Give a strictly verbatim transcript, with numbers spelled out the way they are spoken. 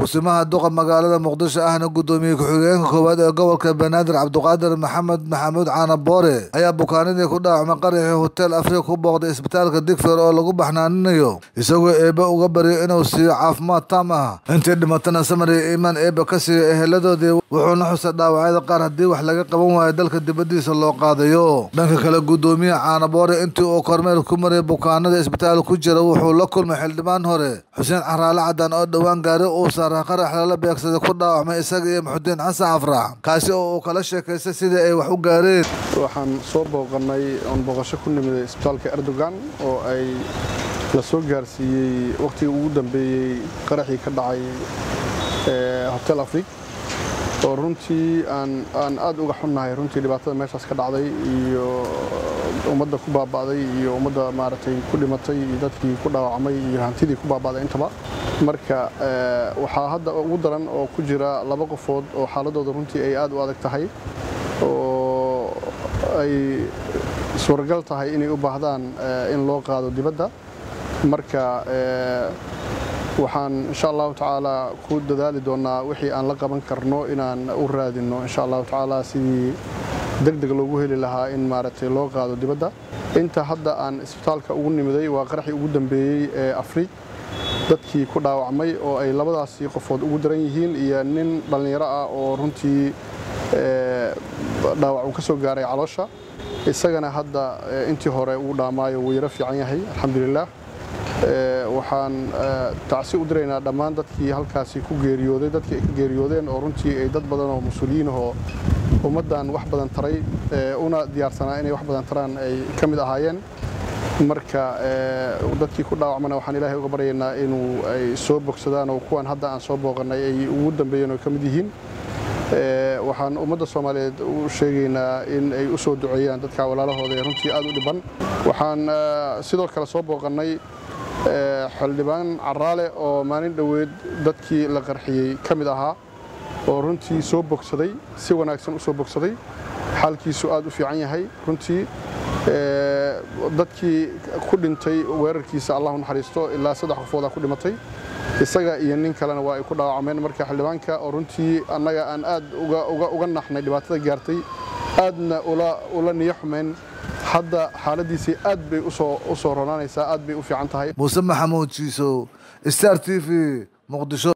قسمها الدقة مقالة مقدسة أهنا قدومي كحوين كوبادة قولك بنادر عبدالقادر محمد محمود عانبوري أيا بوكانين يكودا عمقاري هوتيل أفريقو بغد إسبتالك الدكتور أولا قبا حنانيو يسوي إيبا وقبري إنو سيو عافمات تامها انت اللي ماتنا سمري إيمان إيبا كسي إهلدو دي وحونا حسد داوعيدا قار هدي وحلقا قبوما يدالك الدبديس اللو قاديو لانك كلا قدومي عانبوري انتو أو كرميل كمري بوكانين إسبتالك كجر وحو لكل محلدمان هوري حسين عرالة عدان أو دوان قاري أوسا قرح للا بيكسد كل داوع ما إساقي محدين عن سعفرة كاسي أو كلاشة كاسي سيدة أي وحو قاريت وحان صوربه وغناي أنبغاشة كل من إسبتالك أردوغان أو أي لسوق جارسي وقتي وودن بقرحي كدعي هوتيل أفريق runtii aan aan aad uga xunnahay runtii dhibaatada meeshaas ka dhacday iyo ummadda ku baabaaday iyo ummadda maartay ku dhimatay dadkii ku dhaawacmay iyo hantidii ku baabaaday intaba marka waxa hadda ugu daran oo ku jira laba qofood oo xaaladooda runtii ay aad u adag tahay oo ay suuragal tahay inay u baahdaan in loo qaado dibadda marka وحن إن شاء الله تعالى كود ذلك دونا وحي أن لقبن كرنو إن أوراد إنه إن شاء الله تعالى سيدي دقدق لوجه لها إن مارت لوجه هذا دبدا أنت هذا أن إسبتال كأوني مذي وقرحي قدم بي أفريق دتكي كذا وعمي أو أي لبضع سيق فود قدرينهين ينن بالنيرة أو رنتي داو كسر جاري علاشة السجن هذا أنت هراء ولا ما يرفع عنه الحمد لله waxaan taasi u direynaa dhamaan dadkii halkaasii ku geeriyooday dadkii ka geeriyoodeen oo runtii ay dad badan oo mas'uuliyiin ah ummadan wax badan taray una diyaarsanaa inay wax badan taraan ay kamid ahaayeen marka dadkii ku dhaawacmana waxaan Ilaahay uga baryaynaa inuu ay soo bogsadaan oo kuwan hadda aan soo booqanay ay ugu dambeeyeen oo kamid yihiin waxaan ummadda Soomaaliyeed u sheegaynaa in ay u soo duceeyaan dadka walaalahooda ee runtii aad u dhiban waxaan sidoo kale soo booqanay xildhibaan Caraale oo maalin dhaweed dadkii la qarxiyay kamid ahaa oo runtii soo bogsaday si wanaagsan u soo bogsaday xaalkiisu aad u fiican yahay runtii dadkii ku dhintay weerarkiisa Allahu naxariisto ilaa saddex qof oo ku dhimatay isaga iyo nin kalena waa ay ku dhaawacmeen marka xildhibaanka oo runtii annaga aan aad uga uga uga naxnay dhibaatada gaartay aadna ula ula niyaxmeen hadda xaaladiisi aad bay u soo u soo ronaanaysaa aad bay u fiican tahay Muuse Maxamuud Jiiso Star T V Muqdisho.